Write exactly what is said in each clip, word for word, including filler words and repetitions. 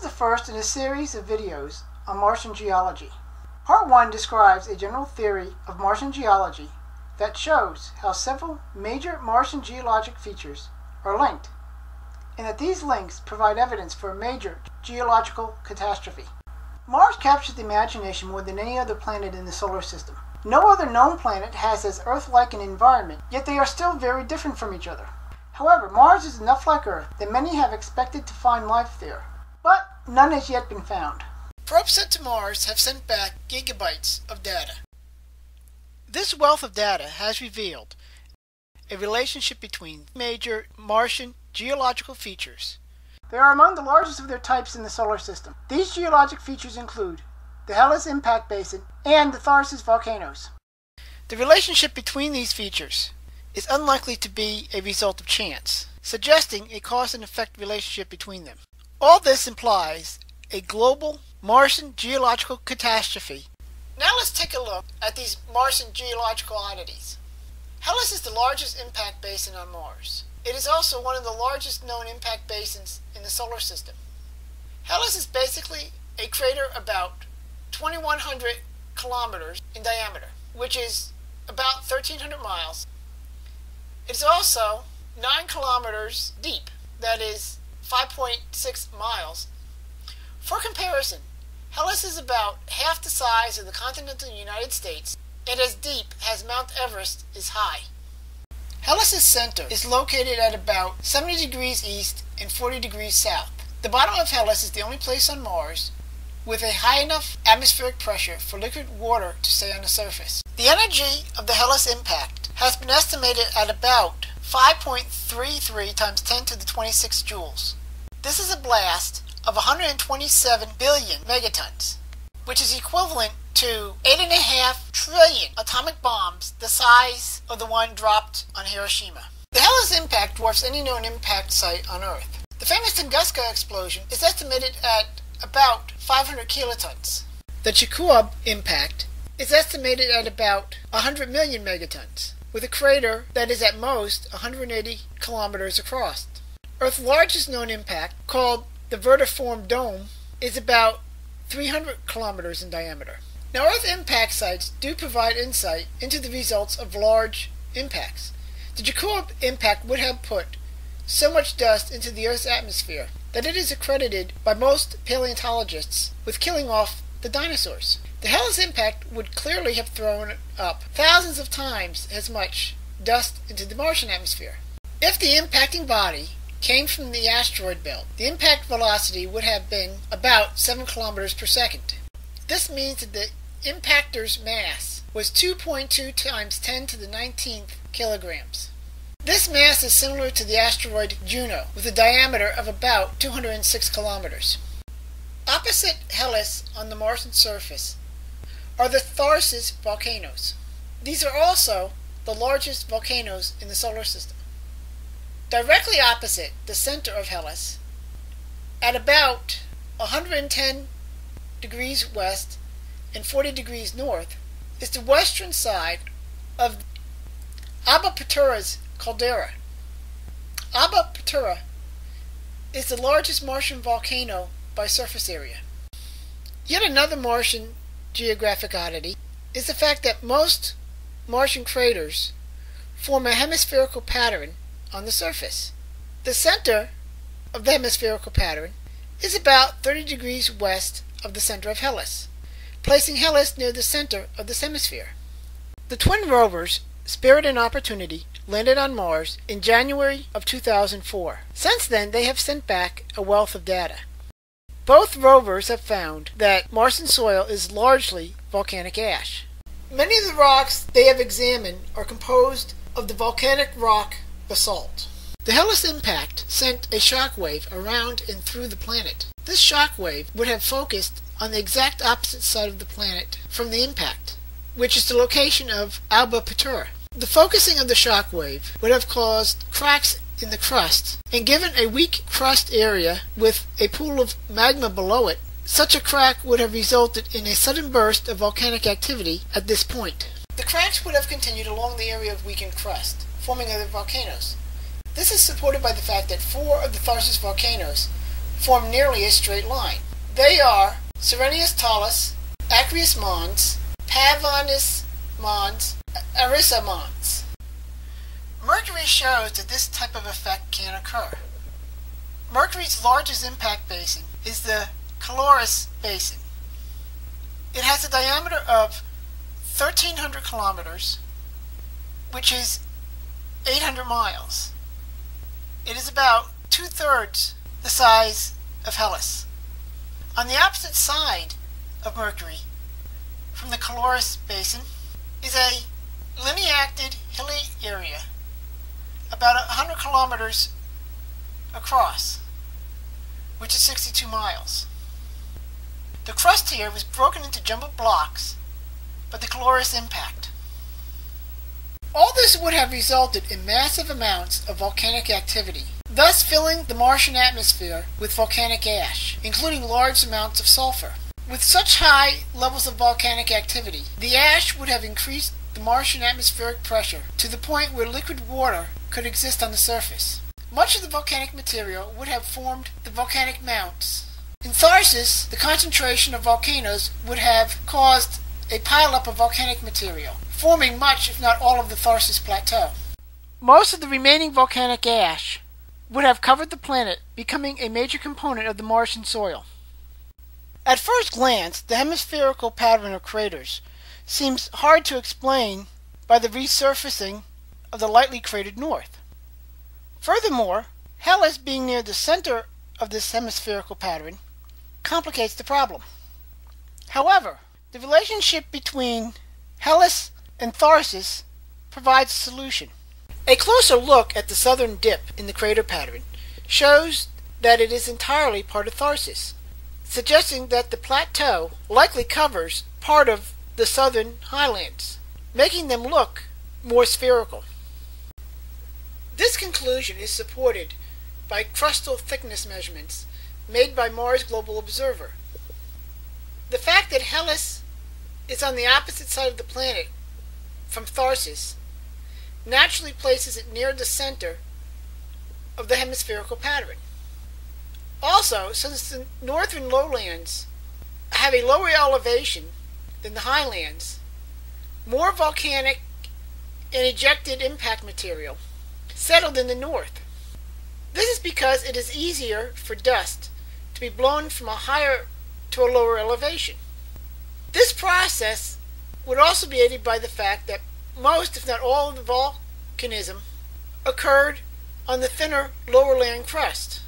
is the first in a series of videos on Martian geology. Part one describes a general theory of Martian geology that shows how several major Martian geologic features are linked, and that these links provide evidence for a major geological catastrophe. Mars captures the imagination more than any other planet in the solar system. No other known planet has as Earth-like an environment, yet they are still very different from each other. However, Mars is enough like Earth that many have expected to find life there, but none has yet been found. Probes sent to Mars have sent back gigabytes of data. This wealth of data has revealed a relationship between major Martian geological features. They are among the largest of their types in the solar system. These geologic features include the Hellas Impact Basin and the Tharsis volcanoes. The relationship between these features is unlikely to be a result of chance, suggesting a cause and effect relationship between them. All this implies a global Martian geological catastrophe. Now let's take a look at these Martian geological oddities. Hellas is the largest impact basin on Mars. It is also one of the largest known impact basins in the solar system. Hellas is basically a crater about twenty-one hundred kilometers in diameter, which is about thirteen hundred miles. It is also nine kilometers deep, that is five point six miles. For comparison, Hellas is about half the size of the continental United States and as deep as Mount Everest is high. Hellas' center is located at about seventy degrees east and forty degrees south. The bottom of Hellas is the only place on Mars with a high enough atmospheric pressure for liquid water to stay on the surface. The energy of the Hellas impact has been estimated at about five point three three times ten to the twenty-sixth joules. This is a blast of one hundred twenty-seven billion megatons, which is equivalent to eight point five trillion atomic bombs the size of the one dropped on Hiroshima. The Hellas impact dwarfs any known impact site on Earth. The famous Tunguska explosion is estimated at about five hundred kilotons. The Chicxulub impact is estimated at about one hundred million megatons, with a crater that is at most one hundred eighty kilometers across. Earth's largest known impact, called the Vredefort Dome, is about three hundred kilometers in diameter. Now, Earth impact sites do provide insight into the results of large impacts. The Chicxulub impact would have put so much dust into the Earth's atmosphere that it is accredited by most paleontologists with killing off the dinosaurs. The Hellas impact would clearly have thrown up thousands of times as much dust into the Martian atmosphere. If the impacting body came from the asteroid belt, the impact velocity would have been about seven kilometers per second. This means that the impactor's mass was two point two times ten to the nineteenth kilograms. This mass is similar to the asteroid Juno, with a diameter of about two hundred six kilometers. Opposite Hellas on the Martian surface are the Tharsis volcanoes. These are also the largest volcanoes in the solar system. Directly opposite the center of Hellas, at about one hundred ten degrees west and forty degrees north, is the western side of Alba Patera's caldera. Alba Patera is the largest Martian volcano by surface area. Yet another Martian geographic oddity is the fact that most Martian craters form a hemispherical pattern on the surface. The center of the hemispherical pattern is about thirty degrees west of the center of Hellas, placing Hellas near the center of this hemisphere. The twin rovers Spirit and Opportunity landed on Mars in January of two thousand four. Since then, they have sent back a wealth of data. Both rovers have found that Martian soil is largely volcanic ash. Many of the rocks they have examined are composed of the volcanic rock basalt. The Hellas impact sent a shockwave around and through the planet. This shockwave would have focused on the exact opposite side of the planet from the impact, which is the location of Alba Patera. The focusing of the shockwave would have caused cracks in the crust and given a weak crust area with a pool of magma below it. Such a crack would have resulted in a sudden burst of volcanic activity at this point. The cracks would have continued along the area of weakened crust, forming other volcanoes. This is supported by the fact that four of the Tharsis volcanoes form nearly a straight line. They are Serenius Talus, Acreus Mons, Pavanus Mons, Arissa Mons. Mercury shows that this type of effect can occur. Mercury's largest impact basin is the Caloris Basin. It has a diameter of thirteen hundred kilometers, which is eight hundred miles. It is about two-thirds the size of Hellas. On the opposite side of Mercury, from the Caloris Basin, is a lineacted hilly area, about one hundred kilometers across, which is sixty-two miles. The crust here was broken into jumbled blocks by the Caloris impact. All this would have resulted in massive amounts of volcanic activity, thus filling the Martian atmosphere with volcanic ash, including large amounts of sulfur. With such high levels of volcanic activity, the ash would have increased the Martian atmospheric pressure to the point where liquid water could exist on the surface. Much of the volcanic material would have formed the volcanic mounts. In Tharsis, the concentration of volcanoes would have caused a pileup of volcanic material, forming much, if not all, of the Tharsis Plateau. Most of the remaining volcanic ash would have covered the planet, becoming a major component of the Martian soil. At first glance, the hemispherical pattern of craters seems hard to explain by the resurfacing of the lightly cratered north. Furthermore, Hellas being near the center of this hemispherical pattern complicates the problem. However, the relationship between Hellas and Tharsis provides a solution. A closer look at the southern dip in the crater pattern shows that it is entirely part of Tharsis, suggesting that the plateau likely covers part of the southern highlands, making them look more spherical. This conclusion is supported by crustal thickness measurements made by Mars Global Observer. The fact that Hellas is on the opposite side of the planet from Tharsis naturally places it near the center of the hemispherical pattern. Also, since the northern lowlands have a lower elevation than the highlands, more volcanic and ejected impact material settled in the north. This is because it is easier for dust to be blown from a higher to a lower elevation. This process would also be aided by the fact that most, if not all, of the volcanism occurred on the thinner lowerland crust.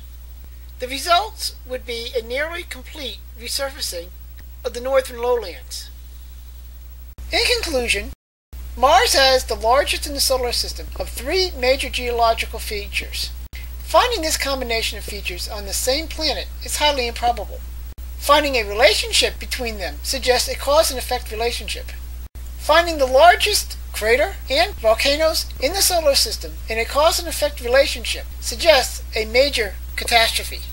The results would be a nearly complete resurfacing of the northern lowlands. In conclusion, Mars has the largest in the solar system of three major geological features. Finding this combination of features on the same planet is highly improbable. Finding a relationship between them suggests a cause and effect relationship. Finding the largest crater and volcanoes in the solar system in a cause and effect relationship suggests a major catastrophe.